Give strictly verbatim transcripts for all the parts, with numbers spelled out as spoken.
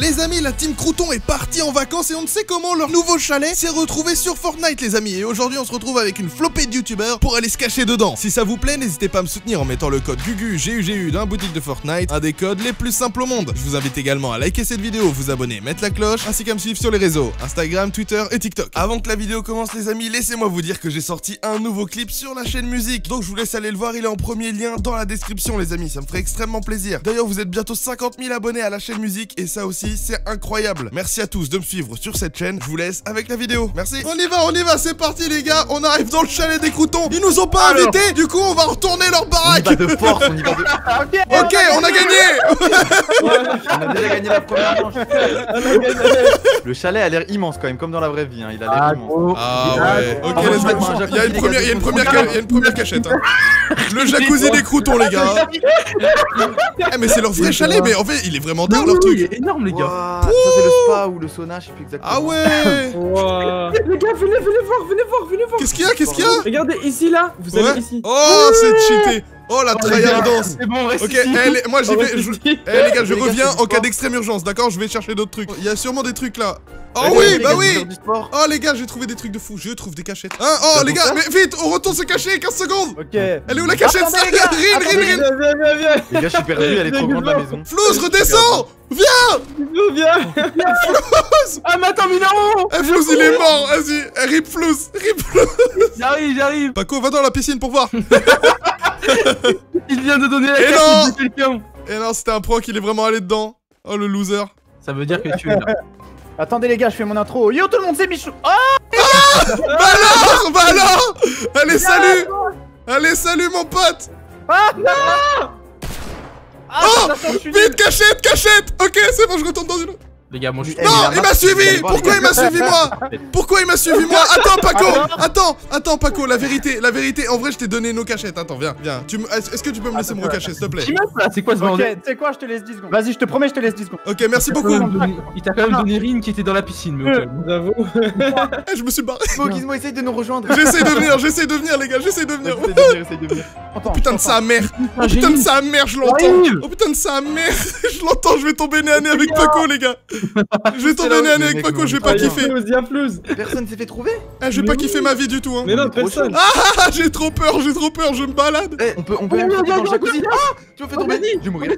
Les amis, la team Crouton est partie en vacances et on ne sait comment leur nouveau chalet s'est retrouvé sur Fortnite, les amis. Et aujourd'hui, on se retrouve avec une flopée de youtubeurs pour aller se cacher dedans. Si ça vous plaît, n'hésitez pas à me soutenir en mettant le code GUGU, G U G U d'un boutique de Fortnite, un des codes les plus simples au monde. Je vous invite également à liker cette vidéo, vous abonner, mettre la cloche, ainsi qu'à me suivre sur les réseaux Instagram, Twitter et TikTok. Avant que la vidéo commence, les amis, laissez-moi vous dire que j'ai sorti un nouveau clip sur la chaîne musique. Donc je vous laisse aller le voir, il est en premier lien dans la description, les amis. Ça me ferait extrêmement plaisir. D'ailleurs, vous êtes bientôt cinquante mille abonnés à la chaîne musique et ça aussi, c'est incroyable. Merci à tous de me suivre sur cette chaîne. Je vous laisse avec la vidéo. Merci. On y va, on y va, c'est parti les gars. On arrive dans le chalet des Croutons. Ils nous ont pas Alors. invités. Du coup, on va retourner leur baraque. On y va de force, on y va de... Ok, okay, on a gagné. On a déjà gagné la première manche. Le chalet a l'air immense quand même, comme dans la vraie vie. Hein. Il a l'air ah, immense. Gros. Ah ouais. Ok, let's go. Il y a une première, il y a une première, il y a une première cachette. Hein. Le jacuzzi des Croutons, les gars. Eh, mais c'est leur vrai chalet. Mais en fait, il est vraiment dingue leur truc. Il est énorme. Les gars, wow. C'est le spa ou le sauna, je sais plus exactement. Ah ouais. Wow. Les gars, venez, venez voir, venez voir, venez voir. Qu'est-ce qu'il y a, qu'est-ce qu'il y a? Regardez ici là, vous ouais. allez ici. Oh, c'est cheaté. Oh la oh, tryhardance. C'est bon, reste. Ok, eh, les... moi j'y vais. Je... Eh les gars, je les reviens gars, en cas d'extrême urgence, d'accord? Je vais chercher d'autres trucs. Il y a sûrement des trucs là. Oh ouais, oui, les bah les oui. Oh les gars, j'ai trouvé des trucs de fou. Je trouve des cachettes. Hein, oh les gars, mais vite, on retourne se cacher, quinze secondes. Ok. Elle est où la cachette? Rin, Rin, Rin. Les gars, je suis perdu, elle est trop loin de la maison. Flouz, redescends. Viens! Flouz, viens! Flouz! Ah, mais attends, Minaro! Eh, Flouz, il est mort! Vas-y! Eh, rip Flouz! Rip Flouz! J'arrive, j'arrive! Paco, va dans la piscine pour voir! Il vient de donner la carte de quelqu'un! Et non, c'était un proc, il est vraiment allé dedans! Oh, le loser! Ça veut dire que tu es là! Attendez, les gars, je fais mon intro! Yo, tout le monde, c'est Michou! Oh! Ah! Bah alors! Bah alors! Allez, salut! Allez, salut, mon pote! Ah! Non! Ah, oh! Vite, cachette, cachette! Ok, c'est bon, je retourne dans une autre. Les gars, moi je suis... Non, il m'a suivi! Pourquoi il m'a suivi, moi? Pourquoi il m'a suivi, moi? Attends, Paco! Attends, attends, Paco, la vérité, la vérité. En vrai, je t'ai donné nos cachettes. Attends, viens, viens. Tu m... Est-ce que tu peux me laisser me recacher, s'il te plaît? C'est quoi ce bordel? Ok, tu sais quoi, je te laisse dix secondes. Vas-y, je te promets, je te laisse dix secondes. Ok, merci beaucoup. Il t'a quand même donné Rin qui était dans la piscine, mais ok, bravo. Je me suis barré. Guizmow, essaye de nous rejoindre. J'essaie de venir, j'essaie de venir, les gars, j'essaie de venir. Putain de sa mère. Putain de sa mère, je l'entends. Oh putain de sa mère. Je l'entends, je vais tomber nez à nez avec Paco, les gars. Je vais tomber nez à nez avec Paco, je vais pas kiffer. Personne s'est fait trouver? Eh, j'ai pas kiffé ma vie du tout, hein. Mais non, personne. Ah, j'ai trop peur, j'ai trop peur, je me balade. On peut, on peut. Ah, tu m'as fait tomber. Je vais mourir.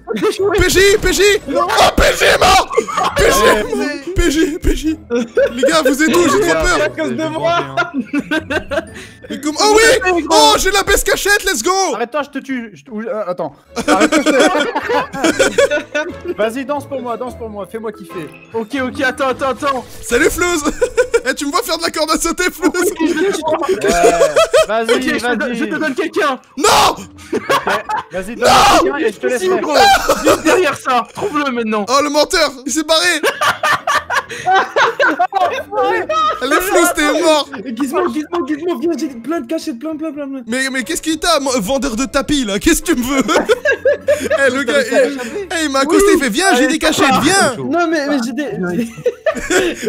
P J, P J. Oh, P J est mort. P J, P J, P J. Les gars, vous êtes où? J'ai trop peur. À cause de moi. Oh oui. Oh, j'ai la baisse cachette. Let's go. Arrête-toi, je te tue. Attends. Vas-y, danse pour moi, danse pour moi, fais-moi kiffer. Ok, ok, attends, attends, attends. Salut Flouz. Eh, tu me vois faire de la corde à sauter, Flouz? Vas-y, vas-y. Je te donne quelqu'un. Non. Vas-y, donne quelqu'un et je te laisse. Juste derrière ça, trouve-le maintenant. Oh, le menteur, il s'est barré. Elle est Flouz, t'es mort. Guizmow, Guizmow, Guizmow, viens, j'ai plein de cachettes, plein, plein, plein. Mais, mais qu'est-ce qu'il t'a, vendeur de tapis là? Qu'est-ce que tu me veux? Eh, le gars, eh, il m'a accosté, il fait viens, j'ai des cachettes, viens. Non, mais, mais j'ai des.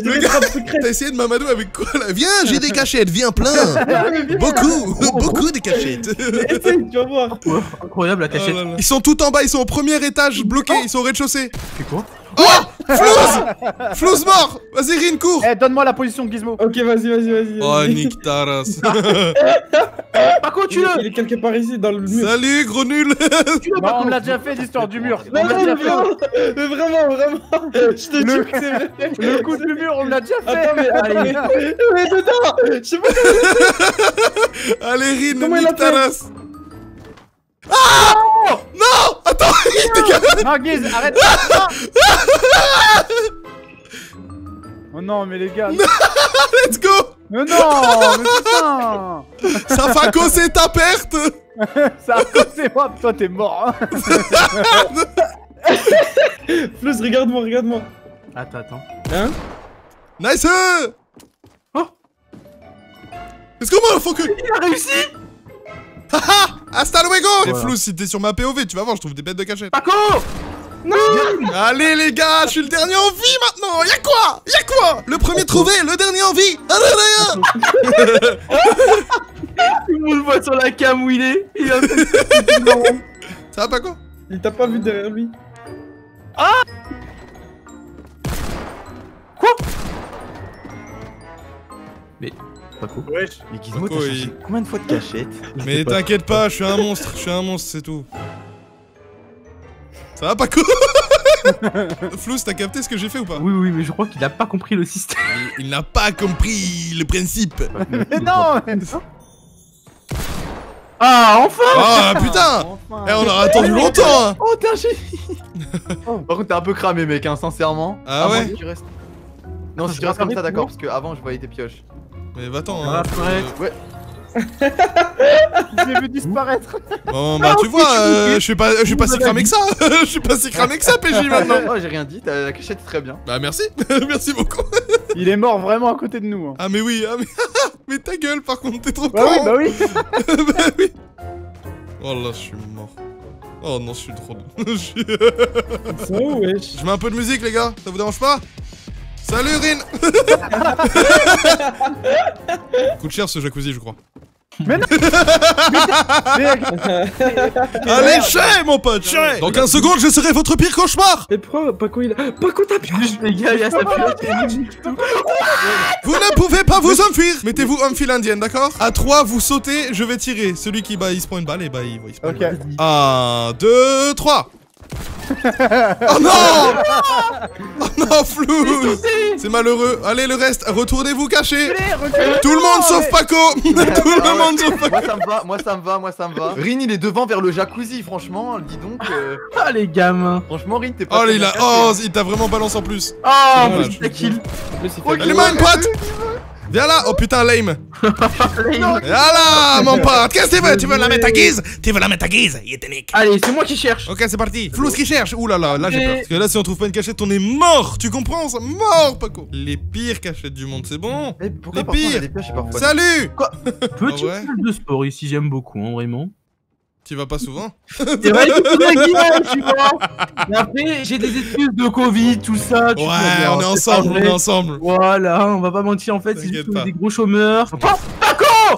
Le gars, t'as essayé de m'amadou avec quoi là? Viens, j'ai des cachettes, viens plein. Beaucoup, beaucoup des cachettes. Essaye, tu vas voir. Incroyable la cachette. Ils sont tout en bas, ils sont au premier étage bloqués, ils sont au rez-de-chaussée. C'est quoi? Oh! Flouz! Flouz mort! Vas-y, Rin, cours! Eh, donne-moi la position de Guizmow. Ok, vas-y, vas-y, vas-y. Oh, Nick Taras. Paco, tu le... Il est quelque part ici, dans le mur. Salut, gros nul. On l'a déjà fait, l'histoire du mur. Mais vraiment, vraiment. Je te dis que le coup du mur, on l'a déjà fait. Attends, mais allez. Mais dedans. Je sais pas. Allez, Rin, Nick Taras. Ah! Non! Attends, Rin, non, Guiz, arrête. Oh non, mais les gars. Let's go. Mais non, mais putain. Ça fait causer ta perte. Ça a causé moi, toi t'es mort. Flouz, regarde-moi, regarde-moi. Attends, attends. Hein? Nice. Oh. Est-ce que moi, faut que... Il a réussi. Haha. Hasta luego. C'est Flouz, si t'es sur ma P O V, tu vas voir, je trouve des bêtes de cachette. Paco! Non! Allez les gars, je suis le dernier en vie maintenant. Y'a quoi? Y'a quoi? Le premier trouvé, le dernier en vie. Tout le monde voit sur la cam où il est. Il a fait... Ça va Paco? Il t'a pas vu derrière lui. Ah! Mais... Paco, ouais, mais Guizmow, t'as cherché il... combien de fois de cachette? Mais t'inquiète pas, je suis un monstre, je suis un monstre, c'est tout. Ça va, Paco? Flouz, t'as capté ce que j'ai fait ou pas? Oui, oui, mais je crois qu'il n'a pas compris le système. Il, il n'a pas compris le principe. Mais non, mais non. Ah, enfin! Ah, putain! Enfin. Eh, on aura attendu longtemps! Hein. Oh, t'es un génie! Oh. Par contre, t'es un peu cramé, mec, hein, sincèrement. Ah, ah ouais? Bon, tu restes... Non, si tu restes comme ça, d'accord, parce qu'avant, je voyais tes pioches. Mais va-t'en, hein. Euh... Ouais. J'ai vu disparaître. Bon, bah, tu vois, euh, je suis pas, je suis pas si cramé que ça. Je suis pas si cramé que ça, P J, maintenant. Oh, j'ai rien dit, la cachette est très bien. Bah, merci. Merci beaucoup. Il est mort vraiment à côté de nous. Hein. Ah, mais oui, ah, mais... mais ta gueule, par contre, t'es trop bah con. Bah oui, bah oui. Bah oui. Oh là, je suis mort. Oh non, je suis trop. Je suis... je mets un peu de musique, les gars. Ça vous dérange pas? Salut Rin. Coûte cher ce jacuzzi, je crois. Mais non. Allez, chez mon pote, chez. Dans quinze secondes, je serai votre pire cauchemar. Mais pourquoi Paco il a... Paco ta pioche. Les gars, il y a sa pioche. Vous ne pouvez pas vous enfuir. Mettez-vous un fil indien, d'accord? À trois, vous sautez, je vais tirer. Celui qui, bah, il se prend une balle et bah, il, il se prend une balle. un, deux, trois. Oh non! Oh non, Flouz! C'est malheureux. Allez, le reste, retournez-vous cacher. Tout le monde sauf Paco. Tout le monde sauf Paco. Moi ça me va, moi ça me va, moi ça me va. Rin il est devant vers le jacuzzi, franchement, dis donc. Euh... Ah les gamins. Franchement, Rin t'es pas. Oh il a, oh il t'a vraiment balancé en plus. Oh, putain kill. Allez mon pote. Viens là, oh putain lame. Viens là mon pote, qu'est-ce que tu veux? Tu veux la mettre à guise? Tu veux la mettre à guise? Il était Nick. Allez, c'est moi qui cherche. Ok, c'est parti. Flouz qui cherche. Ouh là là, là j'ai peur. Parce que là si on trouve pas une cachette, on est mort. Tu comprends ça? Mort Paco. Les pires cachettes du monde, c'est bon. Les pires. Salut. Quoi? Petit salle de sport ici, j'aime beaucoup, hein, vraiment. Tu vas pas souvent? C'est vrai que tu vois. Et après, j'ai des excuses de Covid, tout ça. Tu ouais, vois, on est ensemble, on est ensemble. Voilà, on va pas mentir en fait, c'est juste des gros chômeurs. Oh, Paco!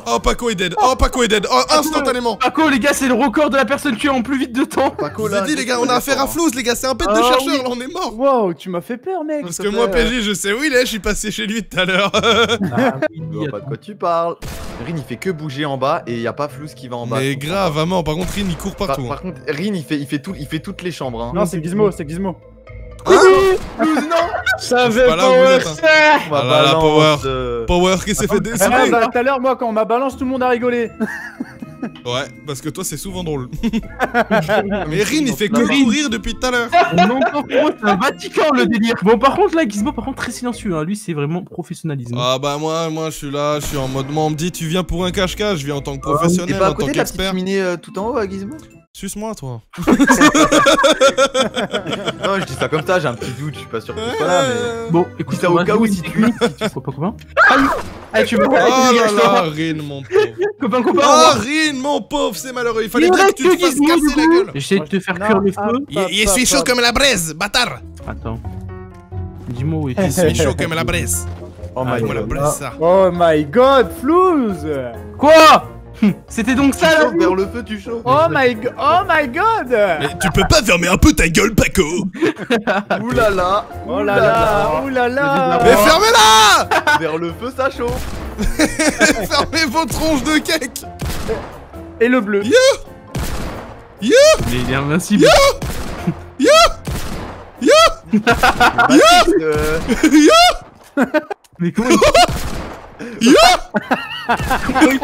Oh, Paco est dead. Oh, Paco est dead. Oh, Paco, instantanément. Paco, les gars, c'est le record de la personne tuée en plus vite de temps. Paco, là. Je vous ai dit, les gars, on a affaire à Flouz, les gars, c'est un pet de chercheur, oui. Là, on est mort. Wow, tu m'as fait peur, mec. Parce que moi, P J, je sais où il est, je suis passé chez lui tout à l'heure. Ah, oui, je vois pas de quoi tu parles. Rin, il fait que bouger en bas et il y a pas Flouz qui va en bas. Mais grave, vraiment, par contre, Rin il court partout. Par, par contre, Rin il fait, il fait, tout, il fait toutes les chambres. Hein. Non, c'est Guizmow, c'est Guizmow. Coucou ah Flouz, non. Ça veut pas power faire. Hein. Ah là là, Power. Euh... Power qui s'est fait décimer. Tout à l'heure, moi, quand on m'a balance, tout le monde a rigolé. Ouais, parce que toi, c'est souvent drôle. Mais Rin il fait que courir depuis tout à l'heure. Non, c'est un Vatican le délire. Bon, par contre, là, Guizmow, par contre, très silencieux. Hein. Lui, c'est vraiment professionnalisme. Ah, bah, moi, moi je suis là, je suis en mode. Moi, on me dit, tu viens pour un cache-cache, je viens en tant que professionnel, en tant qu'expert. Tu euh, tout en haut à Guizmow. Suce-moi, toi. Non, je dis ça comme ça, j'ai un petit doute, je suis pas sûr que tu sois là, mais. Bon, écoute, ça au cas où si tu. Ah, tu veux pas. Oh là là, Rin, mon pauvre. Copain, copain. Oh, Rin, mon pauvre, c'est malheureux. Il fallait bien que tu te fasses casser la gueule. J'essaie de te faire cuire le feu. Je suis chaud comme la braise, bâtard. Attends. Dis-moi où est-ce que je suis chaud comme la braise. Oh my god. Oh my god, Flouz. Quoi? C'était donc ça là. Vers le feu, tu chauffes. Oh my god. Oh my god. Mais tu peux pas fermer un peu ta gueule, Paco. Oulala. Là. Oh là là. Oh là là. Mais fermez-la. Vers le feu, ça chauffe. Fermez vos tronches de cake. Et le bleu. Yo. Yo. Il est invincible. Yo. Yo. Yo. Yo. Yo. Mais comment il... Yo. Yo. Yo. Vous êtes les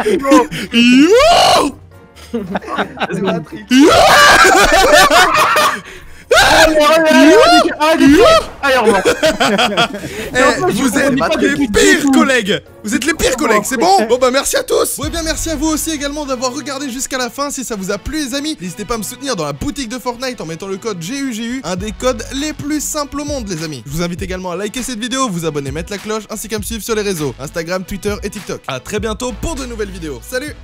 pires collègues. Vous êtes les pires collègues, c'est bon? Bon bah merci à tous. Oui bien merci à vous aussi également d'avoir regardé jusqu'à la fin. Si ça vous a plu les amis, n'hésitez pas à me soutenir dans la boutique de Fortnite en mettant le code G U G U, un des codes les plus simples au monde les amis. Je vous invite également à liker cette vidéo, vous abonner, mettre la cloche, ainsi qu'à me suivre sur les réseaux Instagram, Twitter et TikTok. A très bientôt pour de nouvelles vidéos. Salut.